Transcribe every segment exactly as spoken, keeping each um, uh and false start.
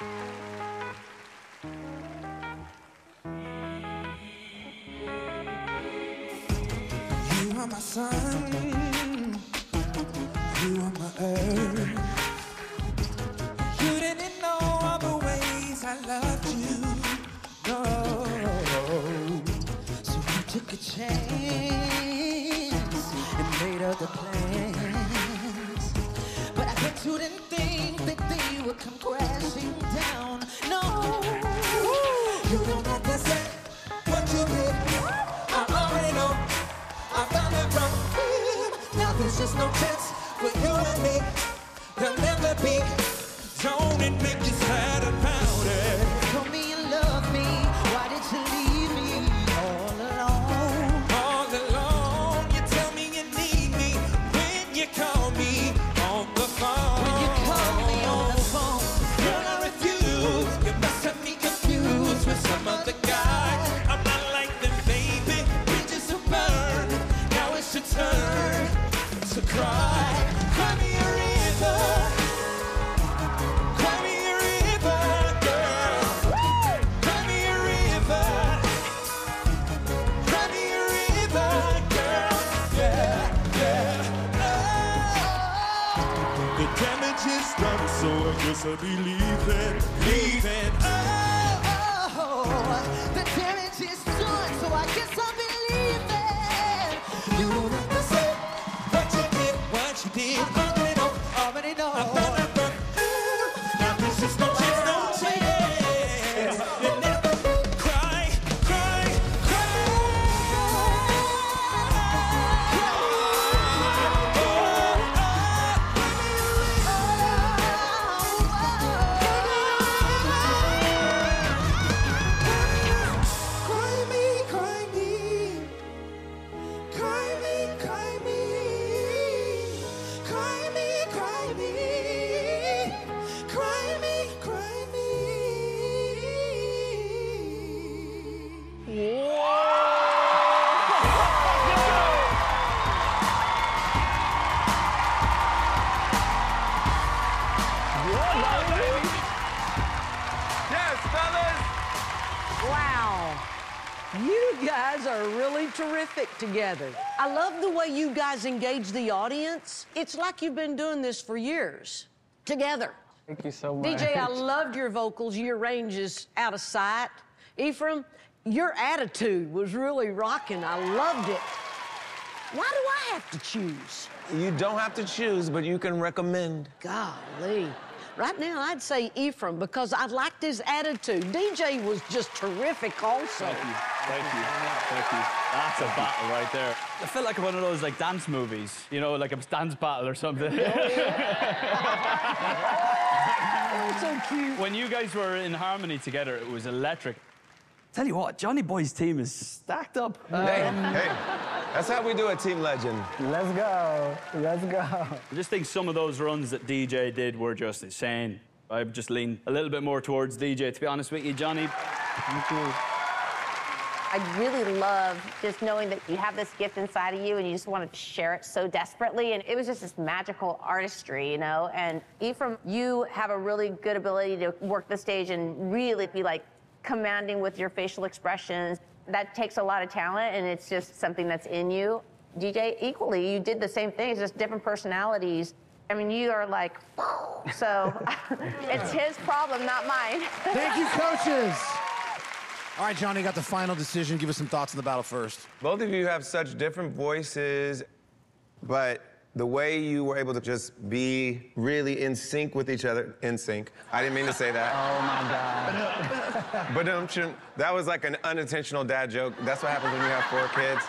You are my sun, you are my earth. You didn't know all the ways I loved you, no. So you took a chance and made other plans, but I bet you didn't think that they would come crashing down, no. Ooh. You don't have to say what you did, I already know. I found it from here. Now there's just no chance for you and me. There'll never be. Don't it make you sad about it? Told me you love me. Why did you leave me all alone? All alone. You tell me you need me when you call me on the phone. When you call me on the phone, girl, I refuse. You must have me confused with some other guy. I'm not like them, baby. Bridges will burn. To turn, to cry. Cry me a river, cry me a river, girl. Cry me a river, cry me a river, girl. Yeah, yeah, oh. The damage is done, so I guess I'll be leaving, leaving. Oh, oh, the damage is done, so I guess I'll be leaving. You don't have to say what you did, what you did. I already know, already know. I found it from you. Now there's just no chance, no chance. You'll never cry, cry, cry. Cry, oh, oh, oh, oh. Cry me, cry me. Cry me, cry me, cry me, cry me, cry me, cry me. Yes, fellas. Wow. You guys are really terrific together. I love the way you guys engage the audience. It's like you've been doing this for years, together. Thank you so much. Deejay, I loved your vocals. Your range is out of sight. Ephraim, your attitude was really rocking. I loved it. Why do I have to choose? You don't have to choose, but you can recommend. Golly. Right now, I'd say Ephraim, because I liked his attitude. Deejay was just terrific also. Thank you, thank you, thank you. That's a battle right there. I feel like one of those, like, dance movies, you know, like a dance battle or something. Oh, yeah. Oh, so cute. When you guys were in harmony together, it was electric. Tell you what, Johnny Boy's team is stacked up. Um, hey, hey, that's how we do it, Team Legend. Let's go, let's go. I just think some of those runs that Deejay did were just insane. I've just leaned a little bit more towards Deejay, to be honest with you, Johnny. Thank you. I really love just knowing that you have this gift inside of you and you just want to share it so desperately. And it was just this magical artistry, you know? And Ephraim, you have a really good ability to work the stage and really be like, commanding with your facial expressions. That takes a lot of talent, and it's just something that's in you. Deejay, equally, you did the same thing. It's just different personalities. I mean, you are like, so it's his problem, not mine. Thank you, coaches. All right, Johnny, got the final decision. Give us some thoughts on the battle first. Both of you have such different voices, but the way you were able to just be really in sync with each other, in sync. I didn't mean to say that. Oh, my God. But um, that was like an unintentional dad joke. That's what happens when you have four kids.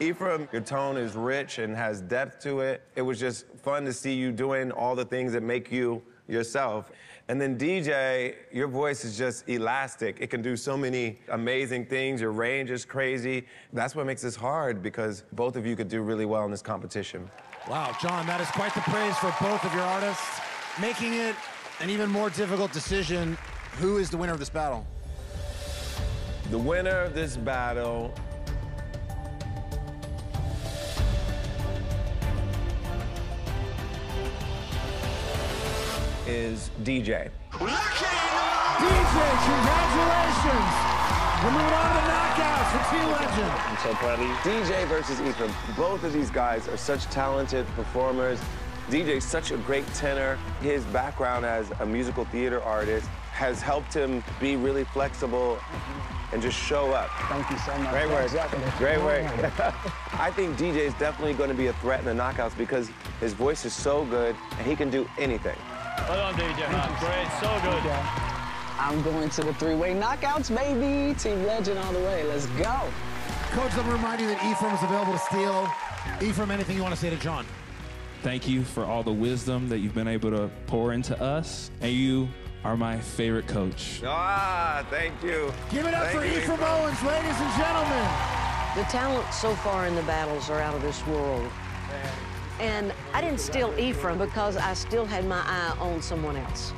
Ephraim, your tone is rich and has depth to it. It was just fun to see you doing all the things that make you yourself. And then Deejay, your voice is just elastic. It can do so many amazing things. Your range is crazy. That's what makes this hard, because both of you could do really well in this competition. Wow, John, that is quite the praise for both of your artists, making it an even more difficult decision. Who is the winner of this battle? The winner of this battle is Deejay. Deejay, congratulations. We're moving on to the knockouts for Team Legend. I'm so proud of you. Deejay versus Ephraim. Both of these guys are such talented performers. Deejay's such a great tenor. His background as a musical theater artist has helped him be really flexible and just show up. Thank you so much. Great work. Exactly. Great work. I think Deejay's definitely going to be a threat in the knockouts because his voice is so good and he can do anything. Well done, Deejay. That's great. So good. I'm going to the three-way knockouts, baby. Team Legend all the way. Let's go. Coach, let me remind you that Ephraim is available to steal. Ephraim, anything you want to say to John? Thank you for all the wisdom that you've been able to pour into us. And you are my favorite coach. Ah, thank you. Give it up thank for you, Ephraim Owens, ladies and gentlemen. The talent so far in the battles are out of this world. And I didn't steal Ephraim because I still had my eye on someone else.